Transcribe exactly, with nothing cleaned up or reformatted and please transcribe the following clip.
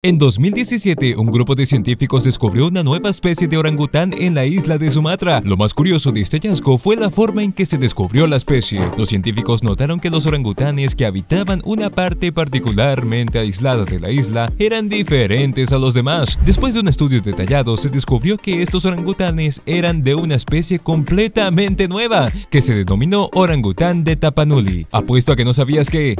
En dos mil diecisiete, un grupo de científicos descubrió una nueva especie de orangután en la isla de Sumatra. Lo más curioso de este hallazgo fue la forma en que se descubrió la especie. Los científicos notaron que los orangutanes que habitaban una parte particularmente aislada de la isla eran diferentes a los demás. Después de un estudio detallado, se descubrió que estos orangutanes eran de una especie completamente nueva, que se denominó orangután de Tapanuli. Apuesto a que no sabías que...